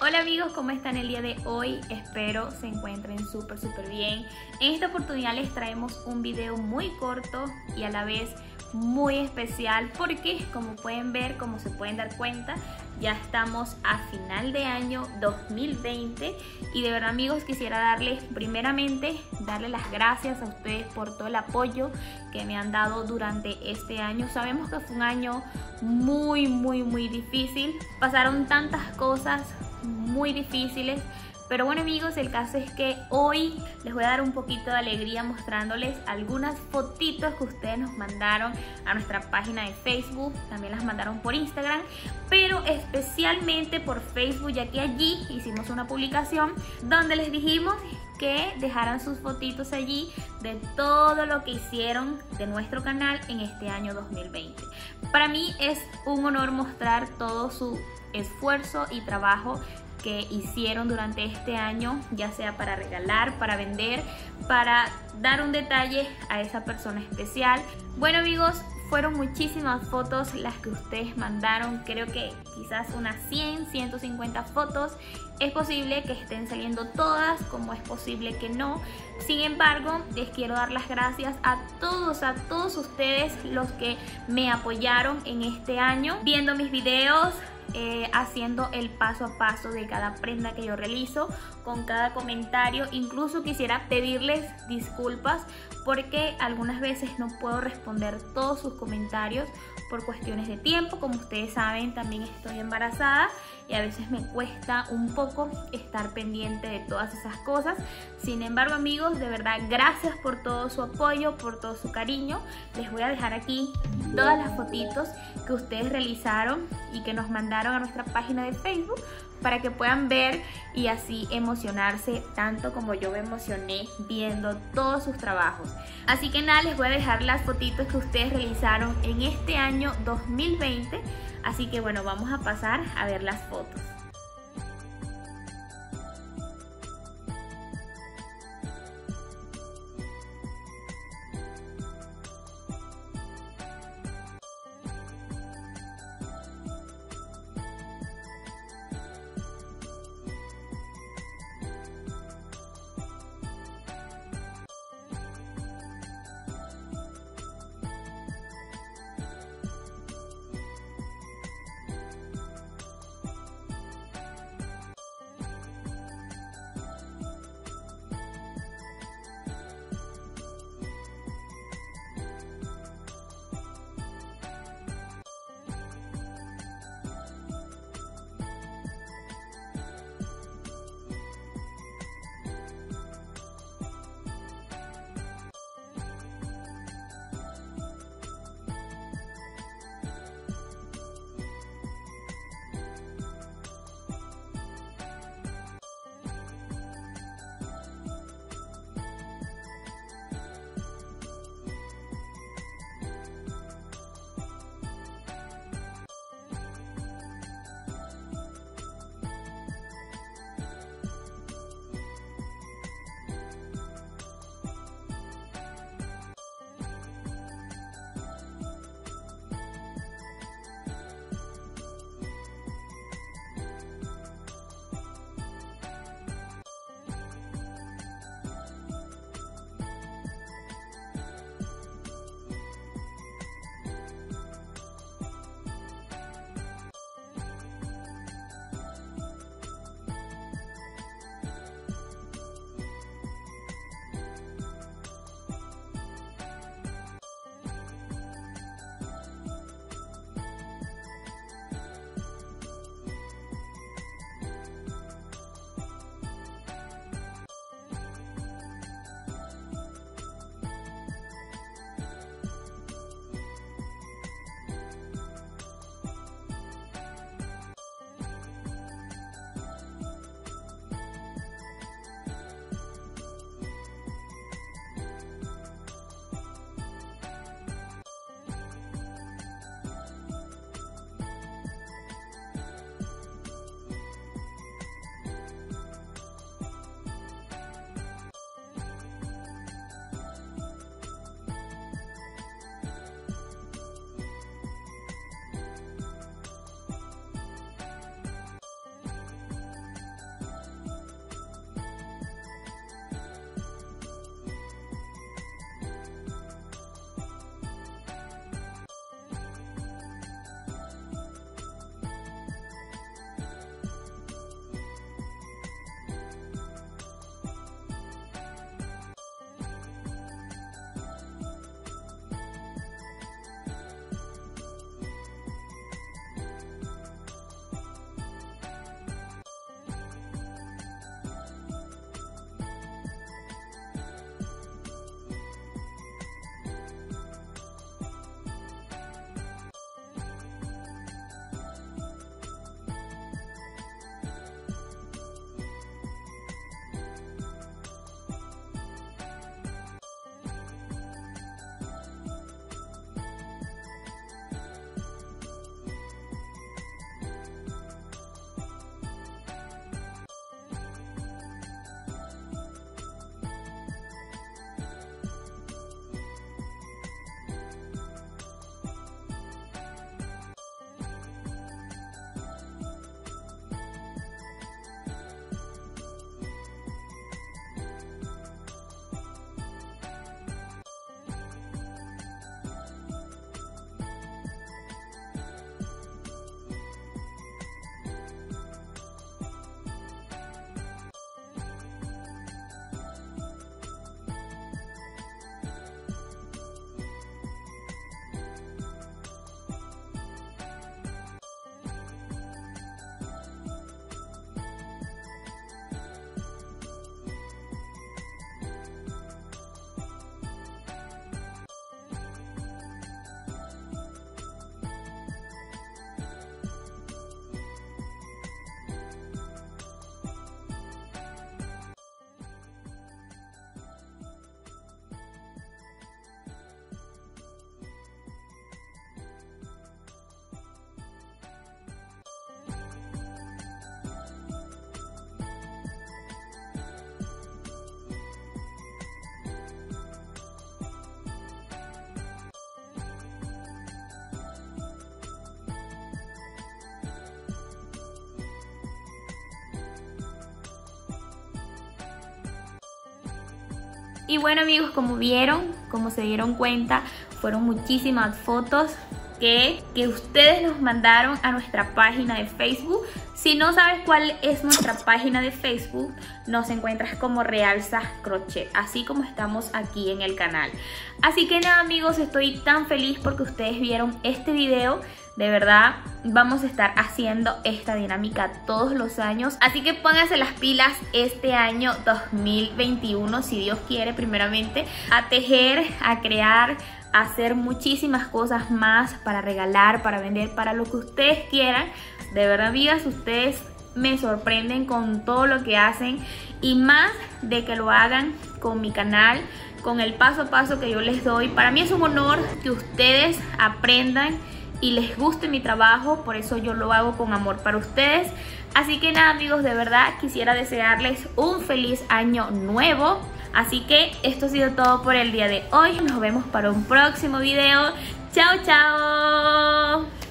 Hola amigos, ¿cómo están el día de hoy? Espero se encuentren súper bien. En esta oportunidad les traemos un video muy corto y a la vez muy especial porque, como pueden ver, como se pueden dar cuenta, ya estamos a final de año 2020 y de verdad amigos quisiera darles primeramente las gracias a ustedes por todo el apoyo que me han dado durante este año. Sabemos que fue un año muy difícil, pasaron tantas cosas muy difíciles, pero bueno amigos, el caso es que hoy les voy a dar un poquito de alegría mostrándoles algunas fotitos que ustedes nos mandaron a nuestra página de Facebook, también las mandaron por Instagram, pero especialmente por Facebook, ya que allí hicimos una publicación donde les dijimos que dejaran sus fotitos allí de todo lo que hicieron de nuestro canal en este año 2020. Para mí es un honor mostrar todo su esfuerzo y trabajo que hicieron durante este año, ya sea para regalar, para vender, para dar un detalle a esa persona especial. Bueno amigos, fueron muchísimas fotos las que ustedes mandaron, creo que quizás unas 100, 150 fotos. Es posible que estén saliendo todas, como es posible que no. Sin embargo, les quiero dar las gracias a todos ustedes los que me apoyaron en este año, viendo mis videos, haciendo el paso a paso de cada prenda que yo realizo, con cada comentario. Incluso quisiera pedirles disculpas porque algunas veces no puedo responder todos sus comentarios por cuestiones de tiempo. Como ustedes saben, también estoy embarazada y a veces me cuesta un poco estar pendiente de todas esas cosas. Sin embargo amigos, de verdad gracias por todo su apoyo, por todo su cariño. Les voy a dejar aquí todas las fotitos que ustedes realizaron y que nos mandaron a nuestra página de Facebook para que puedan ver y así emocionarse tanto como yo me emocioné viendo todos sus trabajos. Así que nada, les voy a dejar las fotitos que ustedes realizaron en este año 2020. Así que bueno, vamos a pasar a ver las fotos. Y bueno amigos, como se dieron cuenta, fueron muchísimas fotos que ustedes nos mandaron a nuestra página de Facebook. Si no sabes cuál es nuestra página de Facebook, nos encuentras como Realza Crochet, así como estamos aquí en el canal. Así que nada amigos, estoy tan feliz porque ustedes vieron este video. De verdad, vamos a estar haciendo esta dinámica todos los años. Así que pónganse las pilas este año 2021, si Dios quiere, primeramente, a tejer, a crear, a hacer muchísimas cosas más para regalar, para vender, para lo que ustedes quieran. De verdad, amigas, ustedes me sorprenden con todo lo que hacen y más de que lo hagan con mi canal, con el paso a paso que yo les doy. Para mí es un honor que ustedes aprendan y les guste mi trabajo, por eso yo lo hago con amor para ustedes. Así que nada amigos, de verdad quisiera desearles un feliz año nuevo. Así que esto ha sido todo por el día de hoy. Nos vemos para un próximo video. ¡Chao, chao!